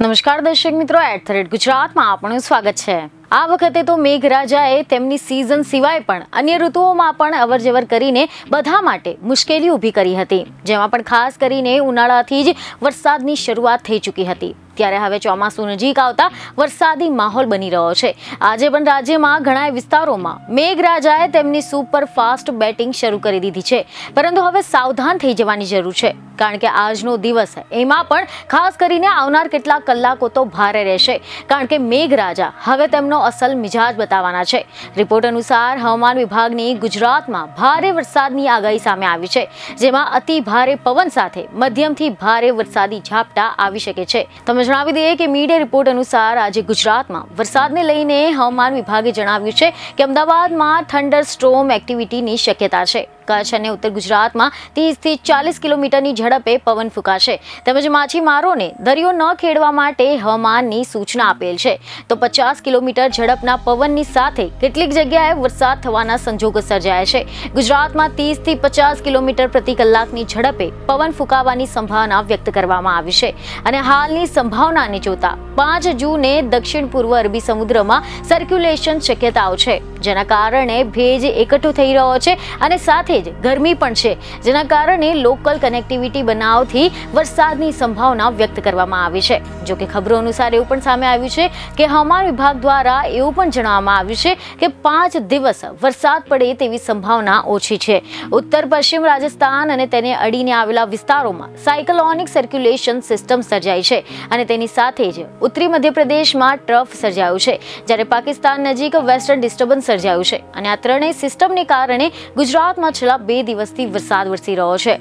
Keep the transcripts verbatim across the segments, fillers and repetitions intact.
नमस्कार दर्शक मित्रों, एट द रेट गुजरात में आपनु स्वागत है। आ वखते तो मेघराजाए तेमनी सीजन सिवाय पण अन्य ऋतुओमां पण अवरजवर करीने बधा माटे मुश्केली ऊभी करी हती, जेमां पण खास करीने उनाळाथी ज वरसादनी शरूआत थई चूकी हती। त्यारे हवे चोमासुं नजीक आवता वरसादी माहोल बनी रह्यो छे। आजे पण राज्यमां घणा विस्तारोमां मेघराजाए तेमनी सुपर फास्ट बेटिंग शरू करी दीधी छे, परंतु हवे सावधान थई जवानी जरूर छे, कारण के आजनो दिवस एमां पण खास करीने आवनार केटला कलाको तो भारे रहेशे, कारण के मेघराजा हवे तेमनो असल मिजाज बतावाना छे। रिपोर्ट अनुसार हवामान विभागनी गुजरातमां भारे वरसादनी आगाही सामे आवी छे, जेमां अति भारे पवन साथे मध्यमथी भारे वरसादी झापटा आवी शके छे। तमने जणावी दीए के मीडिया रिपोर्ट अनुसार आज गुजरातमां वरसादने लईने हवामान विभागे जणाव्युं छे के अमदावादमां थंडरस्टोर्म एक्टिविटीनी शक्यता छे। कच्छ अने उत्तर गुजरातमां तीस थी चालीस किलोमीटरनी झड़पे पवन फूंकाशे, तेमज माछीमारोने दरियो न खेडवा माटे हवामाननी सूचना आपेल छे। तो पचास किलोमीटर झड़पना पवननी साथे केटलीक जग्याए वरसाद थवाना संजोग सर्जाय छे। गुजरातमां तीस थी पचास किलोमीटर प्रति कलाकनी झड़पे पवन फूंकावानी संभावना व्यक्त करवामां आवी छे। अने हालनी संभावनाने जोता पांच जूने दक्षिण पूर्व अरबी समुद्रमा सर्क्युलेशन शक्यताओ छे, जेना कारणे भेज एकठो थई रह्यो छे अने साथे गर्मी पण छे, जेना कारणे लोकल कनेक्टिविटी बनावथी वरसादनी संभावना व्यक्त करवामां आवी छे। जो के खबरों अनुसार एवं पण सामे आव्युं छे के हवामान विभाग द्वारा एवं पण जणाववामां आव्युं छे के पांच दिवस वरसाद पड़े तेवी संभावना ओछी छे। उत्तर पश्चिम राजस्थान अने तेने अडीने आवेला विस्तारोमां साइक्लोनिक सर्क्युलेशन सिस्टम सर्जाई छे अने तेनी साथे ज उत्तरी मध्य प्रदेशमां ट्रफ सर्जायो छे, ज्यारे पाकिस्तान नजीक वेस्टर्न डिस्टर्बन्स सर्जायो छे। अने आ त्रणेय सिस्टमने कारणे गुजरातमां बे दिवसथी वरसाद वरसी रह्यो छे।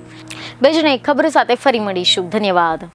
बेजने खबर साथे फरी मळीशुं। धन्यवाद।